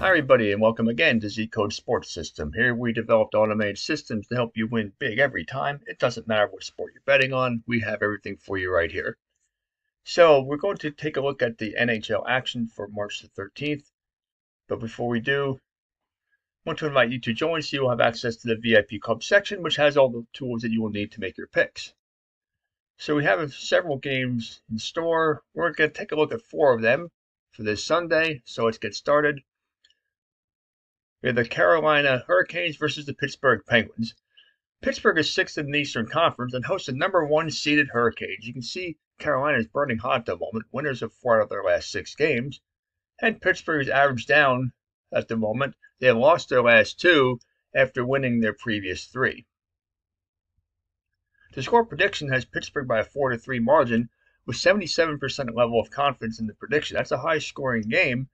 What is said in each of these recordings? Hi everybody, and welcome again to Z-Code Sports System. Here we developed automated systems to help you win big every time. It doesn't matter what sport you're betting on, we have everything for you right here. So we're going to take a look at the NHL action for March the 13th. But before we do, I want to invite you to join so you'll have access to the VIP Club section, which has all the tools that you will need to make your picks. So we have several games in store. We're going to take a look at 4 of them for this Sunday, so let's get started. We have the Carolina Hurricanes versus the Pittsburgh Penguins. Pittsburgh is 6th in the Eastern Conference and hosts the #1 seeded Hurricanes. You can see Carolina is burning hot at the moment, winners of 4 out of their last 6 games. And Pittsburgh is average down at the moment. They have lost their last 2 after winning their previous 3. The score prediction has Pittsburgh by a 4-3 margin with 77% level of confidence in the prediction. That's a high-scoring game.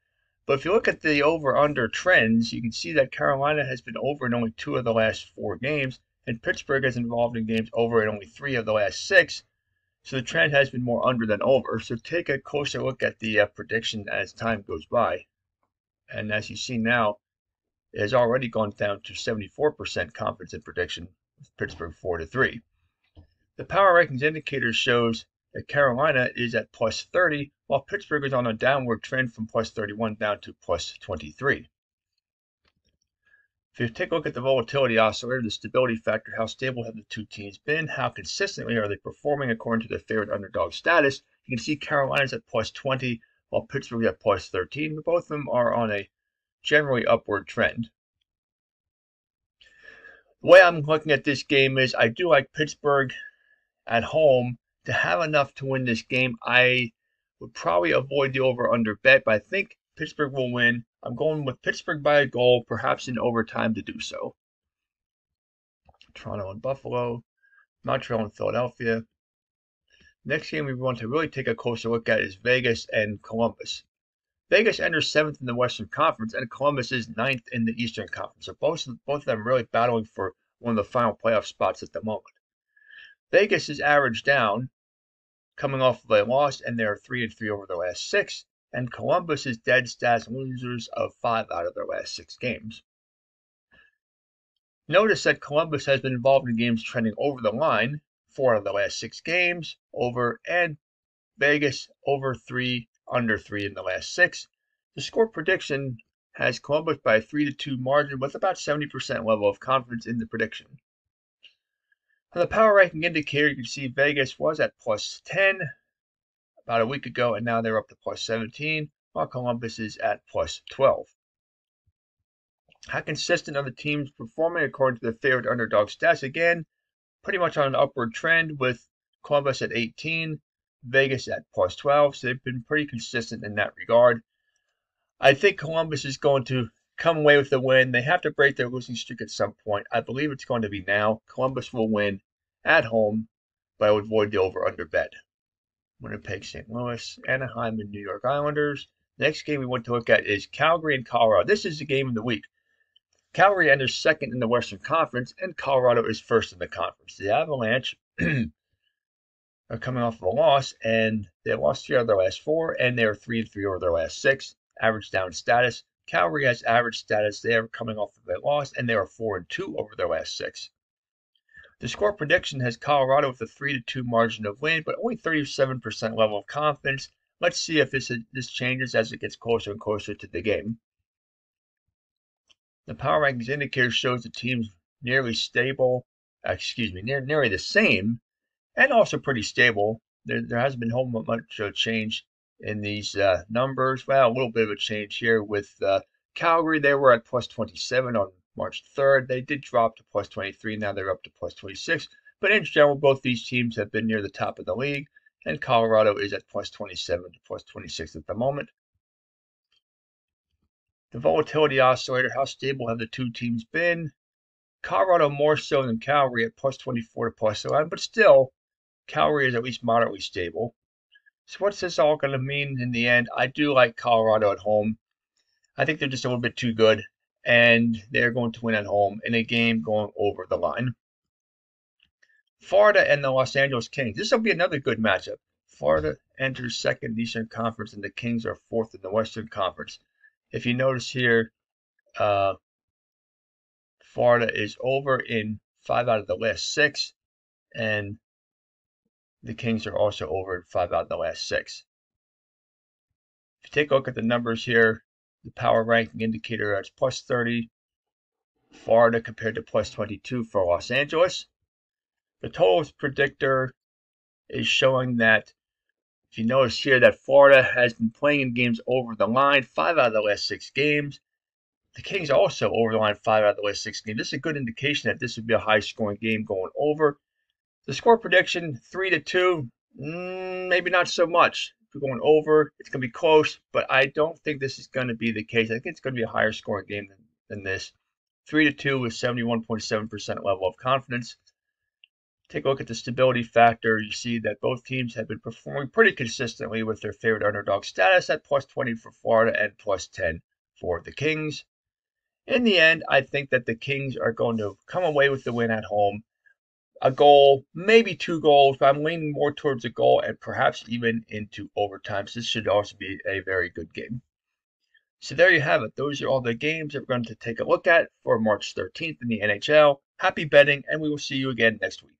But if you look at the over-under trends, you can see that Carolina has been over in only 2 of the last 4 games, and Pittsburgh is involved in games over in only 3 of the last 6. So the trend has been more under than over. So take a closer look at the prediction as time goes by. And as you see now, it has already gone down to 74% confidence in prediction, with Pittsburgh 4-3. The power rankings indicator shows that Carolina is at +30, while Pittsburgh is on a downward trend from +31 down to +23. If you take a look at the volatility oscillator, the stability factor, how stable have the 2 teams been, how consistently are they performing according to their favorite underdog status, you can see Carolina's at +20, while Pittsburgh is at +13, but both of them are on a generally upward trend. The way I'm looking at this game is I do like Pittsburgh at home to have enough to win this game. I would probably avoid the over-under bet, but I think Pittsburgh will win. I'm going with Pittsburgh by a goal, perhaps in overtime to do so. Toronto and Buffalo, Montreal and Philadelphia. Next game we want to really take a closer look at is Vegas and Columbus. Vegas enters 7th in the Western Conference, and Columbus is 9th in the Eastern Conference. So both of them really battling for one of the final playoff spots at the moment. Vegas is average down, coming off of a loss, and they are 3-3 over their last 6, and Columbus is dead stats losers of 5 out of their last 6 games. Notice that Columbus has been involved in games trending over the line, 4 out of the last 6 games, over, and Vegas over 3, under 3 in the last 6. The score prediction has Columbus by a 3-2 margin with about 70% level of confidence in the prediction. On the power ranking indicator, you can see Vegas was at +10 about a week ago, and now they're up to +17, while Columbus is at +12. How consistent are the teams performing according to the favorite underdog stats? Again, pretty much on an upward trend with Columbus at 18, Vegas at +12, so they've been pretty consistent in that regard. I think Columbus is going to come away with the win. They have to break their losing streak at some point. I believe it's going to be now. Columbus will win at home, but I would avoid the over-under bet. Winnipeg, St. Louis, Anaheim, and New York Islanders. Next game we want to look at is Calgary and Colorado. This is the game of the week. Calgary enters 2nd in the Western Conference, and Colorado is 1st in the conference. The Avalanche are coming off of a loss, and they lost 3 out of their last 4, and they are 3-3 over their last 6. Average down status. Calgary has average status. They are coming off of a loss, and they are 4-2 over their last 6. The score prediction has Colorado with a 3-2 margin of win, but only 37% level of confidence. Let's see if this changes as it gets closer and closer to the game. The power rankings indicator shows the team's nearly the same, and also pretty stable. There hasn't been whole much of a change in these numbers. Well, a little bit of a change here with Calgary. They were at +27 on March 3rd. They did drop to +23. Now they're up to +26. But in general, both these teams have been near the top of the league, and Colorado is at +27 to +26 at the moment. The volatility oscillator, how stable have the 2 teams been? Colorado more so than Calgary at +24 to +11, but still, Calgary is at least moderately stable. So what's this all going to mean in the end? I do like Colorado at home. I think they're just a little bit too good, and they're going to win at home in a game going over the line. Florida and the Los Angeles Kings. This will be another good matchup. Florida enters 2nd in the Eastern Conference, and the Kings are 4th in the Western Conference. If you notice here, Florida is over in 5 out of the last 6, and the Kings are also over in 5 out of the last 6. If you take a look at the numbers here, the power ranking indicator is plus 30 Florida compared to plus 22 for Los Angeles. The totals predictor is showing that, if you notice here, that Florida has been playing in games over the line 5 out of the last 6 games. The Kings also over the line 5 out of the last 6 games. This is a good indication that this would be a high-scoring game going over. The score prediction, 3-2, maybe not so much. If we're going over, it's going to be close, but I don't think this is going to be the case. I think it's going to be a higher-scoring game than this. 3-2 with 71.7% level of confidence. Take a look at the stability factor. You see that both teams have been performing pretty consistently with their favorite underdog status at plus 20 for Florida and plus 10 for the Kings. In the end, I think that the Kings are going to come away with the win at home. A goal, maybe 2 goals, but I'm leaning more towards a goal and perhaps even into overtime. So this should also be a very good game. So there you have it. Those are all the games that we're going to take a look at for March 13th in the NHL. Happy betting, and we will see you again next week.